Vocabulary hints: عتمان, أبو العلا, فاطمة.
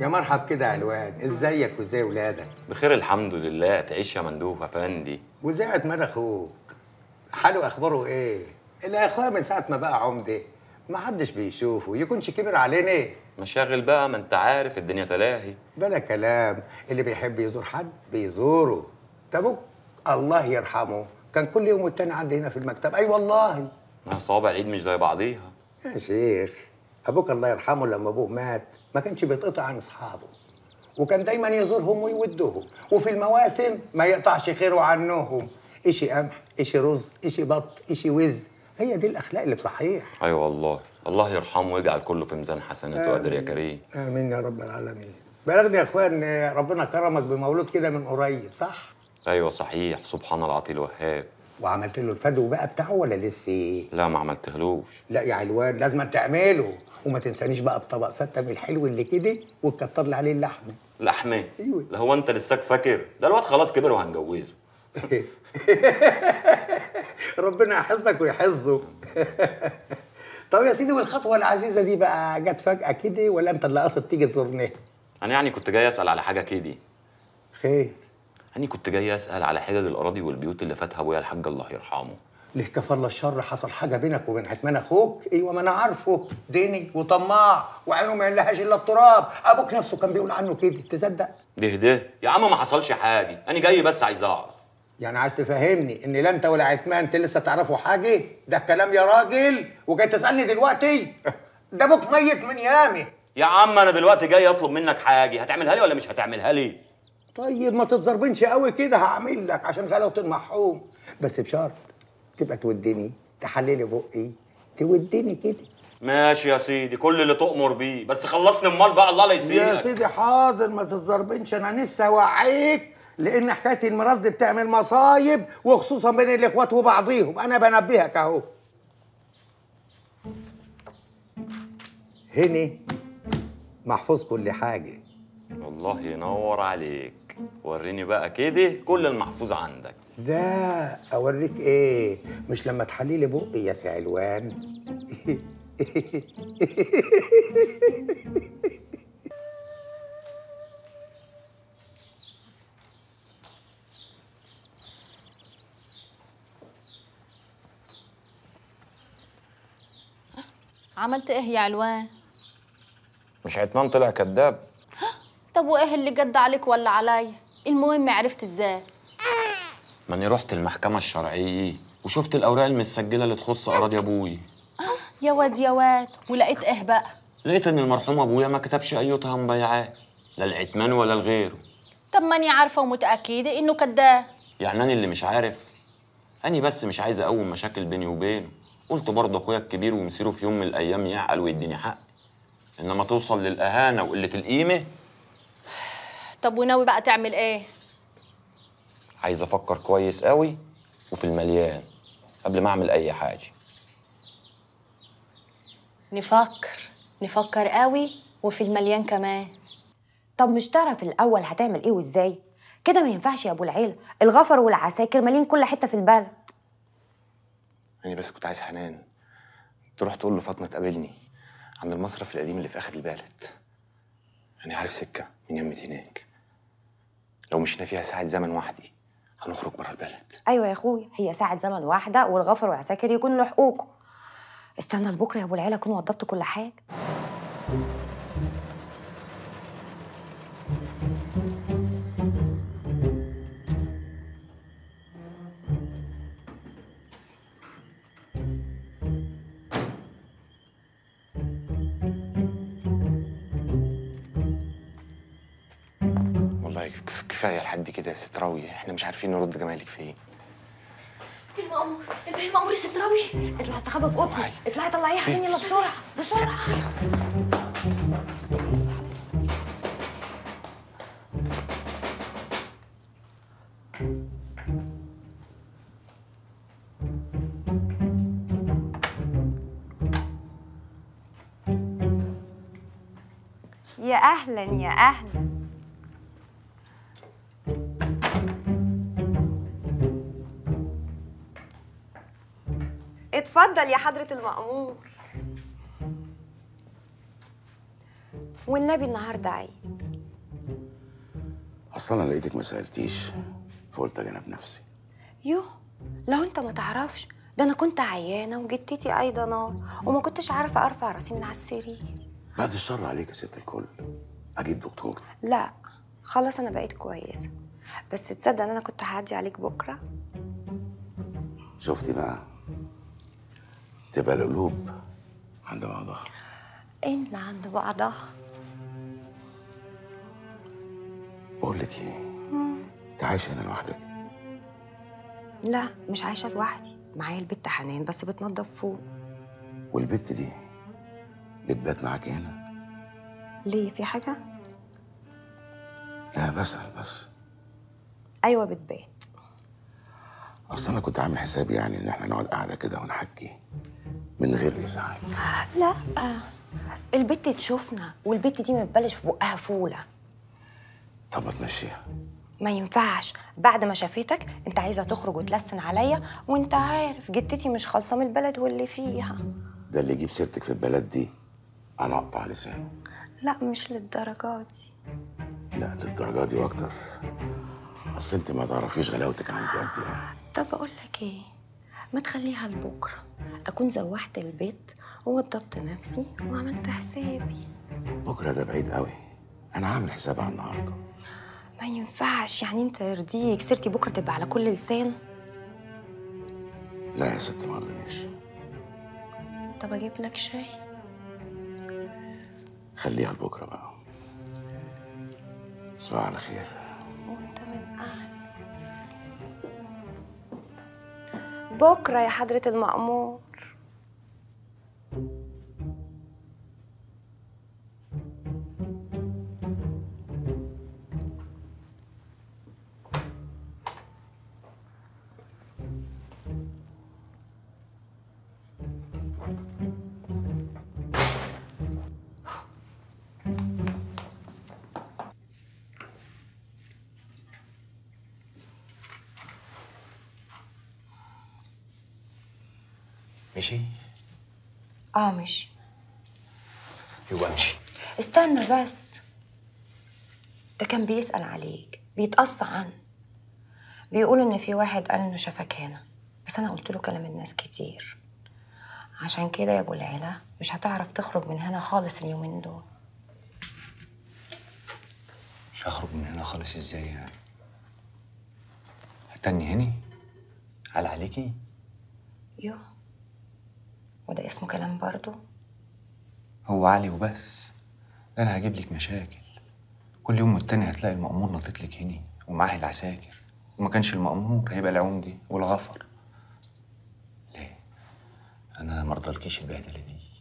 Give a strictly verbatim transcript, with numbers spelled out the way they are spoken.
يا مرحب كده يا علوان، ازيك وازاي ولادك؟ بخير الحمد لله. تعيش يا مندوب يا فندي. وازاي عماد اخوك؟ حاله اخباره ايه؟ اللي اخويا من ساعه ما بقى عمده ما حدش بيشوفه، يكونش كبر علينا ايه؟ مشاغل بقى، ما انت عارف الدنيا تلاهي. بلا كلام، اللي بيحب يزور حد بيزوره. تبوك الله يرحمه كان كل يوم والتاني عندي هنا في المكتب. اي أيوة والله، ما صوابع العيد مش زي بعضيها يا شيخ. ابوك الله يرحمه لما ابوه مات ما كانش بيتقطع عن اصحابه، وكان دايما يزورهم ويودهم، وفي المواسم ما يقطعش خيره عنهم. اشي قمح، اشي رز، اشي بط، اشي وز. هي دي الاخلاق اللي بصحيح. ايوه والله، الله يرحمه ويجعل كله في ميزان حسناته. قادر يا كريم. امين يا رب العالمين. بلغني يا اخويا ان ربنا كرمك بمولود كده من قريب، صح؟ ايوه صحيح، سبحان العطي الوهاب. وعملت له الفدو بقى بتاعه ولا لسه ايه؟ لا ما عملتهلوش. لا يا علوان، لازم تعمله. وما تنسانيش بقى بطبق فته من الحلو اللي كده، وتكتر لي عليه اللحمه. لحمه؟ ايوه. لا هو انت لساك فاكر؟ ده الواد خلاص كبر وهنجوزه. ربنا يحفظك ويحفظه. طب يا سيدي، والخطوه العزيزه دي بقى جت فجاه كده ولا انت اللي قاصد تيجي تزورنا؟ انا يعني كنت جاي اسال على حاجه كده. خير؟ أنا كنت جاي أسأل على حجج الأراضي والبيوت اللي فاتها أبويا الحاج الله يرحمه. ليه كفر الله الشر؟ حصل حاجة بينك وبين عتمان أخوك؟ أيوة ما أنا عارفه، ديني وطماع وعينه ما يلهاش إلا التراب، أبوك نفسه كان بيقول عنه كده، تصدق؟ ده ده يا عم ما حصلش حاجة، أنا جاي بس عايز أعرف. يعني عايز تفهمني إن لا أنت ولا عتمان أنت لسه تعرفوا حاجة؟ ده الكلام يا راجل، وجاي تسألني دلوقتي؟ ده أبوك ميت من يامه. يا عم أنا دلوقتي جاي أطلب منك حاجة، هتعملها لي ولا مش هتعملها لي؟ طيب ما تتزربنش قوي كده، هعمل لك عشان غلاوة المحروم، بس بشرط تبقى تودني، تحللي بقي، تودني كده. ماشي يا سيدي، كل اللي تؤمر بيه، بس خلصني المال بقى الله لا يسيبك. يا سيدي حاضر، ما تتزربنش، انا نفسي اوعيك لان حكايه الميراث دي بتعمل مصايب، وخصوصا بين الاخوات وبعضيهم. انا بنبهك اهو. هني محفوظ كل حاجه. الله ينور عليك، وريني بقى كده كل المحفوظ عندك. لا اوريك ايه، مش لما تحلي لي بقي يا سي علوان. عملت ايه يا علوان؟ مش عتمان طلع كذاب؟ طب وايه اللي جد عليك ولا عليا؟ المهم عرفت ازاي؟ ما انا رحت المحكمه الشرعيه وشفت الاوراق المسجله اللي تخص اراضي ابوي. يا واد يا واد، ولقيت ايه بقى؟ لقيت ان المرحوم ابويا ما كتبش ايتها مبيعات، لا العتمان ولا لغيره. طب ما انا عارفه ومتاكده انه كذاب. يعني انا اللي مش عارف؟ انا بس مش عايزه اقوم مشاكل بيني وبينه، قلت برضه اخويا الكبير ومصيره في يوم من الايام يعقل ويديني حقي، انما توصل للاهانه وقله القيمه. طب وناوي بقى تعمل ايه؟ عايز افكر كويس قوي وفي المليان قبل ما اعمل اي حاجه. نفكر نفكر قوي وفي المليان كمان. طب مش تعرف الاول هتعمل ايه وازاي؟ كده ما ينفعش يا ابو العيله، الغفر والعساكر مالين كل حته في البلد. انا بس كنت عايز حنان تروح تقول له فاطمه تقابلني عند المصرف القديم اللي في اخر البلد. انا عارف سكه من يمتي هناك، لو مشينا فيها ساعة زمن وحدي هنخرج برا البلد. ايوه يا اخويا، هي ساعة زمن واحدة والغفر والعساكر يكون له حقوقه. استنى لبكره يا ابو العلا اكون وضبت كل حاجة. كفايه لحد كده يا ست راويه، احنا مش عارفين نرد جمالك في ايه. المأمور، انتبهي المأمور يا ست راويه. اطلعي استخبى في اوضتي، اطلعي طلعيها حنين، يلا بسرعه بسرعه. يا اهلا يا اهلا. اتفضل يا حضرة المأمور. والنبي النهارده عيد. اصلا انا لقيتك ما سالتيش فقلت اجنب نفسي. يوه لو انت ما تعرفش، ده انا كنت عيانه وجدتي قايده نار وما كنتش عارفه ارفع راسي من على السرير. بعد الشر عليك يا ست الكل، اجيب دكتور؟ لا خلاص انا بقيت كويسه، بس تصدق ان انا كنت هعدي عليك بكره. شفتي بقى، تبقى القلوب عند بعضها. إلا عند بعضها. بقول لك ايه، انت عايشه هنا لوحدك؟ لا مش عايشه لوحدي، معايا البت حنان بس بتنضف فوق. والبت دي بتبات معاكي هنا؟ ليه، في حاجه؟ لا بسأل بس. ايوه بتبات. اصل انا كنت عامل حسابي يعني ان احنا نقعد قاعده كده ونحكي من غير ازعاج. لا البت تشوفنا، والبت دي ما بتبلش في بقها فوله. طب ما تمشيها. ما ينفعش، بعد ما شافتك انت عايزه تخرج وتلسن عليا، وانت عارف جدتي مش خالصه من البلد واللي فيها. ده اللي يجيب سيرتك في البلد دي انا اقطع لسانه. لا مش للدرجه دي. لا للدرجه دي واكتر، اصل انت ما تعرفيش غلاوتك عندي قد ايه. طب اقول لك ايه، ما تخليها لبكره، اكون زوحت البيت ووضبت نفسي وعملت حسابي. بكره ده بعيد قوي، انا عامل حسابي على النهارده. ما ينفعش يعني، انت يرضيك سيرتي بكره تبقى على كل لسان؟ لا يا ستي ما ارضنيش. طب اجيب لك شاي؟ خليها لبكره بقى. صباح على خير. وانت من اهل بكره يا حضرة المأمور. ماشي؟ اه ماشي. يبقى امشي. استنى بس، ده كان بيسأل عليك، بيتقصى عنك، بيقول ان في واحد قال انه شافك هنا، بس انا قلت له كلام الناس كتير، عشان كده يا ابو العلا مش هتعرف تخرج من هنا خالص اليومين دول. مش هخرج من هنا خالص ازاي يعني؟ هتني هني؟ على عليكي؟ يوه وده اسمه كلام برضو؟ هو علي وبس؟ ده انا هجيب لك مشاكل. كل يوم والتاني هتلاقي المأمور نطت لك هني ومعاه العساكر، وما كانش المأمور هيبقى العوندي والغفر. ليه؟ انا مرضالكيش البهدله دي.